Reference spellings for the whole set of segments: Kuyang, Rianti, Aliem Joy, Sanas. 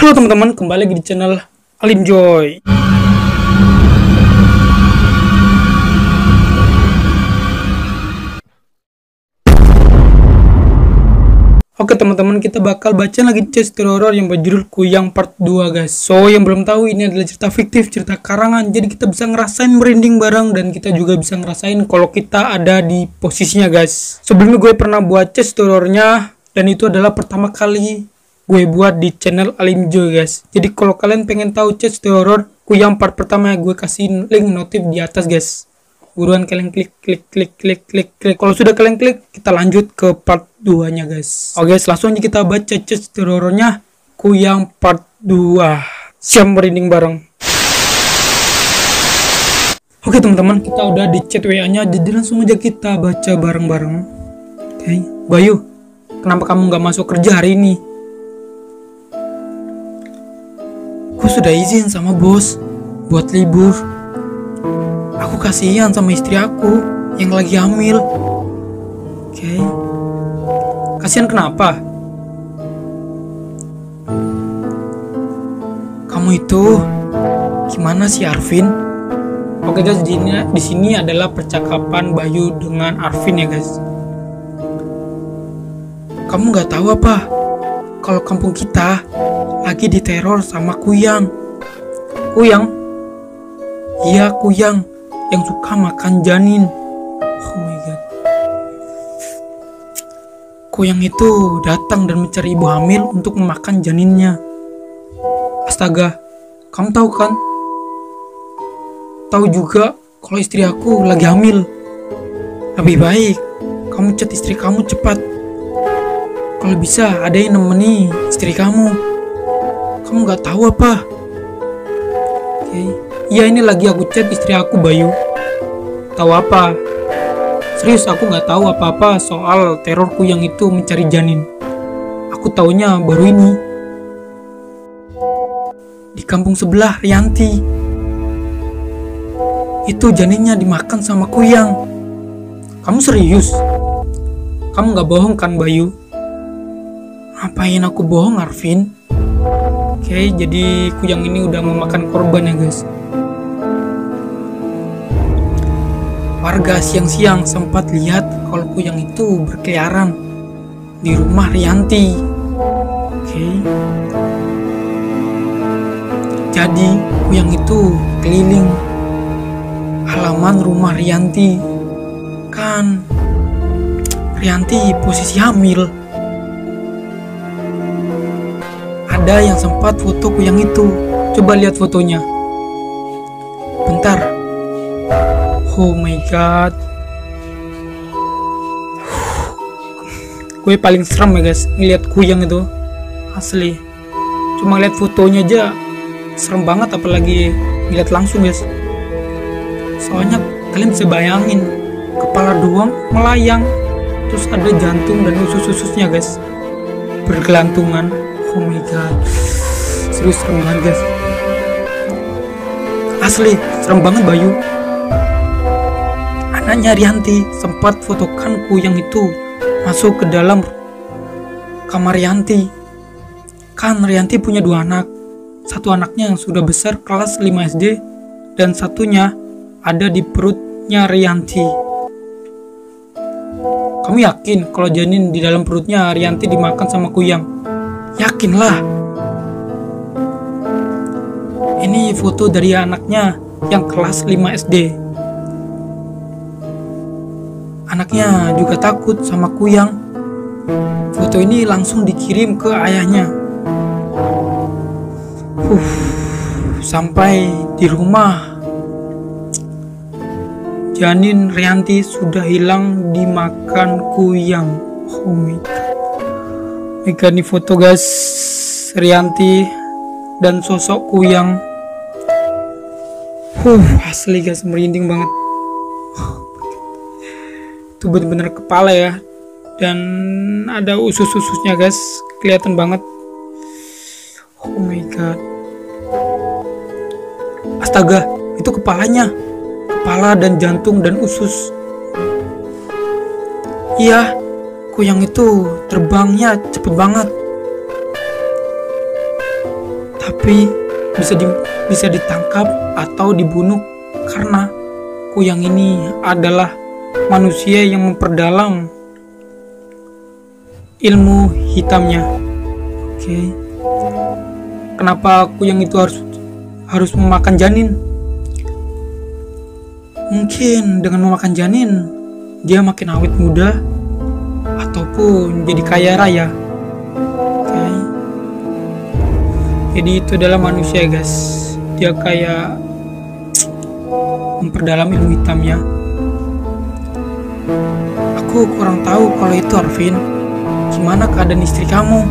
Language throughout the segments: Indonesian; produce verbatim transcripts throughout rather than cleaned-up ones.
Halo teman-teman, kembali lagi di channel Aliem Joy. Oke teman-teman, kita bakal baca lagi cerita horor yang berjudul Kuyang part dua guys. So, yang belum tahu, ini adalah cerita fiktif, cerita karangan. Jadi kita bisa ngerasain merinding bareng dan kita juga bisa ngerasain kalau kita ada di posisinya guys. Sebelumnya gue pernah buat cerita horornya dan itu adalah pertama kali gue buat di channel Aliem Joy guys. Jadi kalau kalian pengen tahu cerita horor Kuyang part pertama, gue kasih link notif di atas guys. Buruan kalian klik klik klik klik klik klik. Kalau sudah kalian klik, kita lanjut ke part dua nya guys. Oke guys, langsung aja kita baca cerita horornya Kuyang part dua. Siap merinding bareng. Oke teman-teman, kita udah di chat W A nya, jadi langsung aja kita baca bareng-bareng. Oke, okay. Bayu, kenapa kamu nggak masuk kerja hari ini? Aku sudah izin sama bos buat libur. Aku kasihan sama istri aku yang lagi hamil. Oke, okay. Kasihan kenapa? Kamu itu gimana sih, Arvin? Oke okay guys, di, di sini adalah percakapan Bayu dengan Arvin ya guys. Kamu nggak tahu apa? Kalau kampung kita lagi diteror sama Kuyang. Kuyang? Iya, Kuyang yang suka makan janin. Oh my god. Kuyang itu datang dan mencari ibu hamil untuk memakan janinnya. Astaga, kamu tahu kan? Tahu juga kalau istri aku lagi hamil. Lebih baik kamu chat istri kamu cepat. Kalau bisa ada yang nemeni istri kamu. Kamu nggak tahu apa? Oke. Okay. Iya, ini lagi aku chat istri aku, Bayu. Tahu apa? Serius, aku nggak tahu apa-apa soal terorku yang itu mencari janin. Aku taunya baru ini. Di kampung sebelah, Rianti. Itu janinnya dimakan sama Kuyang. Kamu serius? Kamu nggak bohong kan, Bayu? Ngapain aku bohong, Arvin? Oke, jadi Kuyang ini udah memakan korban ya, guys. Warga siang-siang sempat lihat kalau Kuyang itu berkeliaran di rumah Rianti. Oke. Jadi Kuyang itu keliling halaman rumah Rianti. Kan Rianti posisi hamil. Ada yang sempat foto Kuyang itu. Coba lihat fotonya. Bentar. Oh my god, gue paling serem ya guys ngeliat Kuyang itu, asli. Cuma lihat fotonya aja serem banget, apalagi ngeliat langsung guys. Soalnya kalian bisa bayangin, kepala doang melayang, terus ada jantung dan usus-ususnya guys, bergelantungan. Oh my god, serius serem banget guys, asli serem banget Bayu. Anaknya Rianti sempat fotokan Kuyang itu masuk ke dalam kamar Rianti. Kan Rianti punya dua anak. Satu anaknya yang sudah besar kelas lima S D dan satunya ada di perutnya Rianti. Kamu yakin kalau janin di dalam perutnya Rianti dimakan sama Kuyang? Yakinlah. Ini foto dari anaknya yang kelas lima S D. Anaknya juga takut sama Kuyang. Foto ini langsung dikirim ke ayahnya. Uh, sampai di rumah, janin Rianti sudah hilang dimakan Kuyang. Oh my god. Mega nih foto guys, Rianti dan sosok Kuyang. Uh, asli guys, merinding banget. Itu bener-bener kepala ya, dan ada usus-ususnya guys, kelihatan banget. Oh my god, astaga, itu kepalanya, kepala dan jantung dan usus. Iya, Kuyang itu terbangnya cepet banget. tapi bisa di, bisa ditangkap atau dibunuh karena Kuyang ini adalah manusia yang memperdalam ilmu hitamnya. Oke. Okay. Kenapa Kuyang itu harus harus memakan janin? Mungkin dengan memakan janin dia makin awet muda ataupun jadi kaya raya. Okay. Jadi itu adalah manusia, guys. Dia kayak memperdalam ilmu hitamnya. Aku kurang tahu kalau itu, Arvin. Gimana keadaan istri kamu?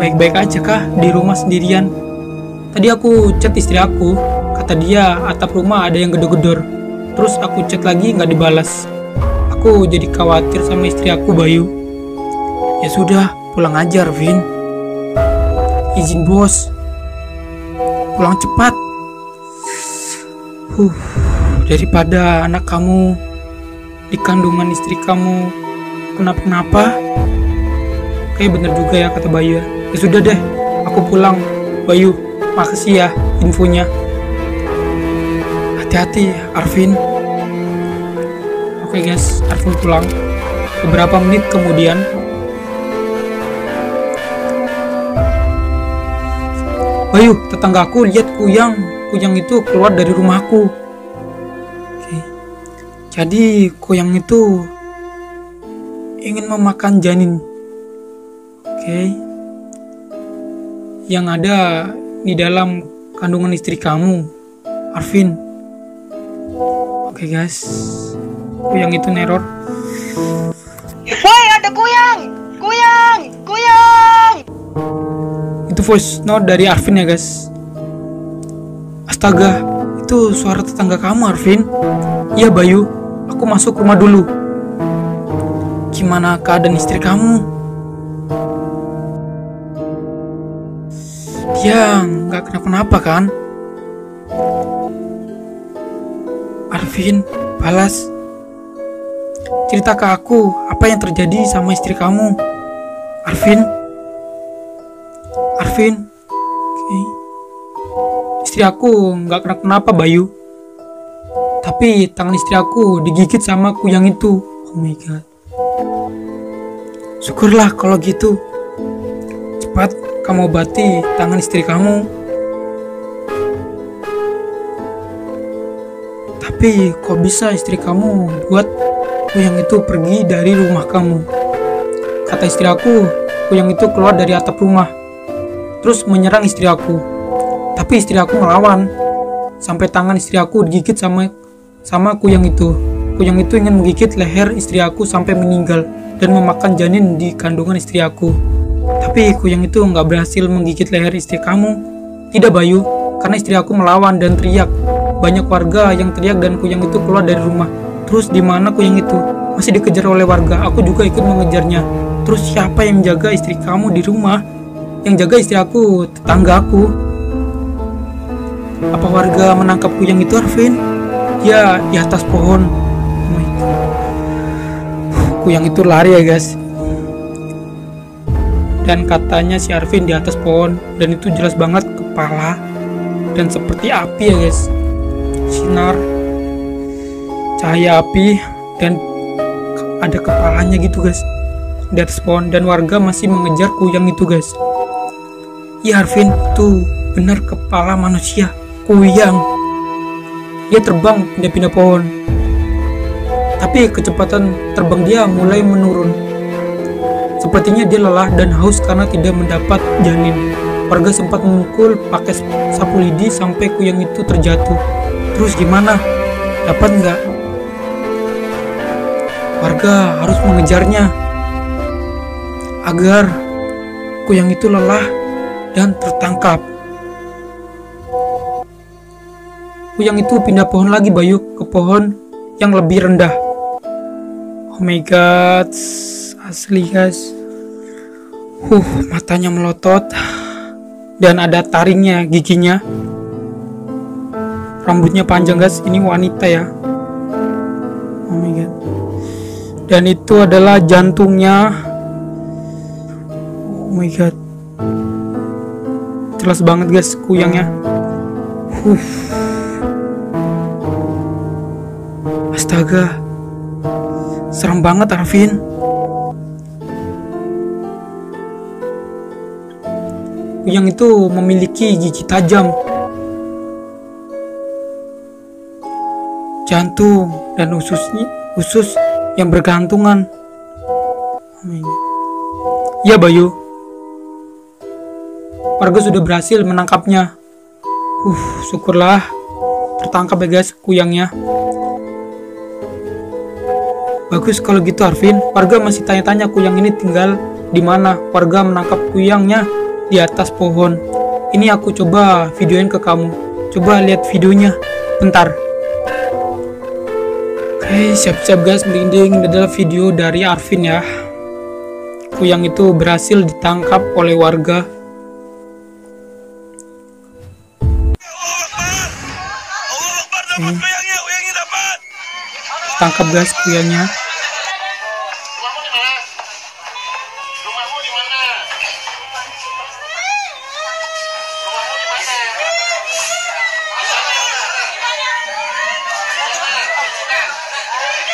Baik-baik aja kah di rumah sendirian? Tadi aku chat istri aku, kata dia atap rumah ada yang gedor-gedor. Terus aku chat lagi nggak dibalas. Aku jadi khawatir sama istri aku, Bayu. Ya sudah, pulang aja, Arvin. Izin bos. Pulang cepat. Huh, daripada anak kamu di kandungan istri kamu kenapa-napa. Kayak bener juga ya kata Bayu. Ya sudah deh, aku pulang, Bayu. Makasih ya infonya. Hati-hati, Arvin. Oke guys, Arvin pulang. Beberapa menit kemudian Bayu, tetanggaku lihat Kuyang. Kuyang itu keluar dari rumahku. Jadi Kuyang itu ingin memakan janin. Oke. Okay. Yang ada di dalam kandungan istri kamu, Arvin. Oke, okay, guys. Kuyang itu neror. Woi, ada Kuyang! Kuyang! Kuyang! Itu voice note dari Arvin ya, guys. Astaga, itu suara tetangga kamu, Arvin. Iya, Bayu. Aku masuk rumah dulu. Gimana keadaan istri kamu? Dia nggak kenapa-napa kan? Arvin, balas. Cerita ke aku apa yang terjadi sama istri kamu, Arvin. Arvin, okay. Istri aku nggak kenapa-napa, Bayu. Tapi tangan istri aku digigit sama Kuyang itu. Oh my god. Syukurlah kalau gitu. Cepat kamu obati tangan istri kamu. Tapi kok bisa istri kamu buat Kuyang itu pergi dari rumah kamu? Kata istri aku, Kuyang itu keluar dari atap rumah terus menyerang istri aku. Tapi istri aku melawan sampai tangan istri aku digigit sama sama Kuyang itu. Kuyang itu ingin menggigit leher istri aku sampai meninggal dan memakan janin di kandungan istri aku. Tapi Kuyang itu nggak berhasil menggigit leher istri kamu. Tidak, Bayu, karena istri aku melawan dan teriak. Banyak warga yang teriak dan Kuyang itu keluar dari rumah. Terus di mana Kuyang itu? Masih dikejar oleh warga. Aku juga ikut mengejarnya. Terus siapa yang jaga istri kamu di rumah? Yang jaga istri aku, tetangga aku. Apa warga menangkap Kuyang itu, Arvin? Ya, di atas pohon. Oh, Kuyang itu lari ya guys. Dan katanya si Arvin di atas pohon. Dan itu jelas banget kepala. Dan seperti api ya guys. Sinar. Cahaya api. Dan ada kepalanya gitu guys. Di atas pohon. Dan warga masih mengejar Kuyang itu guys. Ya Arvin, itu benar kepala manusia. Kuyang. Dia terbang pindah-pindah pohon, tapi kecepatan terbang dia mulai menurun. Sepertinya dia lelah dan haus karena tidak mendapat janin. Warga sempat memukul pakai sapu lidi sampai Kuyang itu terjatuh. Terus gimana? Dapat nggak? Warga harus mengejarnya agar Kuyang itu lelah dan tertangkap. Kuyang itu pindah pohon lagi, Bayu, ke pohon yang lebih rendah. Oh my god, asli guys. Huh, matanya melotot dan ada taringnya, giginya. Rambutnya panjang guys, ini wanita ya. Oh my god. Dan itu adalah jantungnya. Oh my god. jelas banget guys kuyangnya. Uff. Astaga, serem banget Arvin. Kuyang itu memiliki gigi tajam, jantung, dan ususnya usus yang bergantungan. Ya Bayu, warga sudah berhasil menangkapnya. Uh, syukurlah tertangkap ya guys kuyangnya. Bagus kalau gitu Arvin. Warga masih tanya-tanya kuyang ini tinggal di mana. Warga menangkap kuyangnya di atas pohon. Ini aku coba videoin ke kamu. Coba lihat videonya. Bentar. Oke, siap-siap guys, ini adalah video dari Arvin ya. Kuyang itu berhasil ditangkap oleh warga. Hmm. Tangkap guys kuyangnya.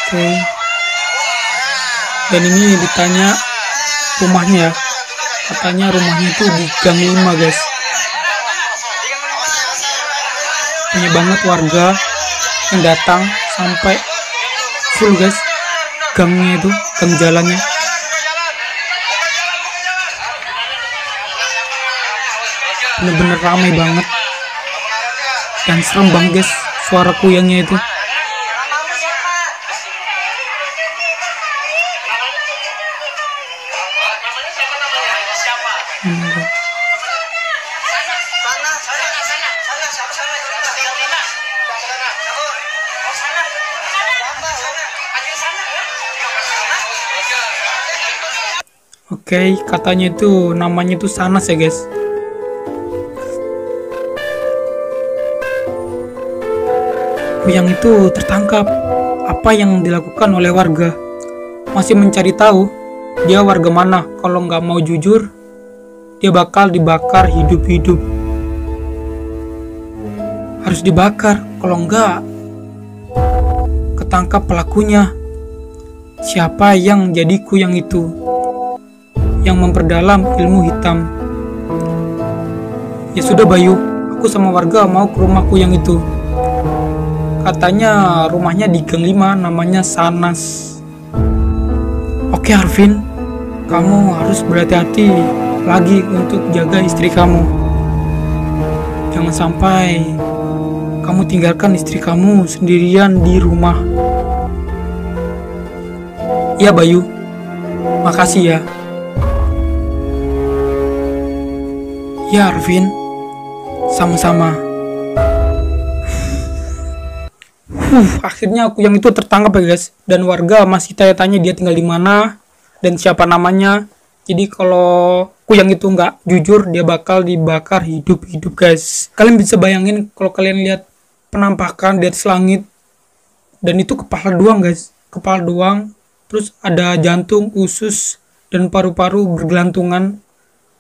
Oke. Okay. Dan ini ditanya rumahnya ya, katanya rumahnya itu di gang lima guys. Banyak banget warga yang datang sampai full guys gangnya itu, gang jalannya. Bener-bener ramai banget dan serem banget guys suara kuyangnya itu. Oke, okay, katanya itu namanya itu Sanas ya guys. Kuyang itu tertangkap. Apa yang dilakukan oleh warga? Masih mencari tahu dia warga mana. Kalau nggak mau jujur, dia bakal dibakar hidup-hidup. Harus dibakar, kalau nggak ketangkap pelakunya. Siapa yang jadi kuyang itu? Yang memperdalam ilmu hitam. Ya sudah Bayu, aku sama warga mau ke rumah kuyang itu. Katanya rumahnya di gang lima, namanya Sanas. Oke Arvin, kamu harus berhati-hati lagi untuk jaga istri kamu. Jangan sampai kamu tinggalkan istri kamu sendirian di rumah. Ya Bayu, makasih ya. Ya Arvin, sama-sama. Huh, akhirnya kuyang itu tertangkap ya guys. Dan warga masih tanya-tanya dia tinggal di mana dan siapa namanya. Jadi kalau kuyang itu nggak jujur, dia bakal dibakar hidup-hidup guys. Kalian bisa bayangin kalau kalian lihat penampakan dari selangit, dan itu kepala doang guys, kepala doang. Terus ada jantung, usus, dan paru-paru bergelantungan.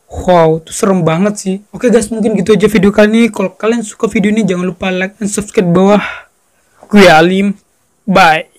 Wow, itu serem banget sih. Oke guys, mungkin gitu aja video kali ini. Kalau kalian suka video ini, jangan lupa like dan subscribe bawah. Gue Aliem, bye.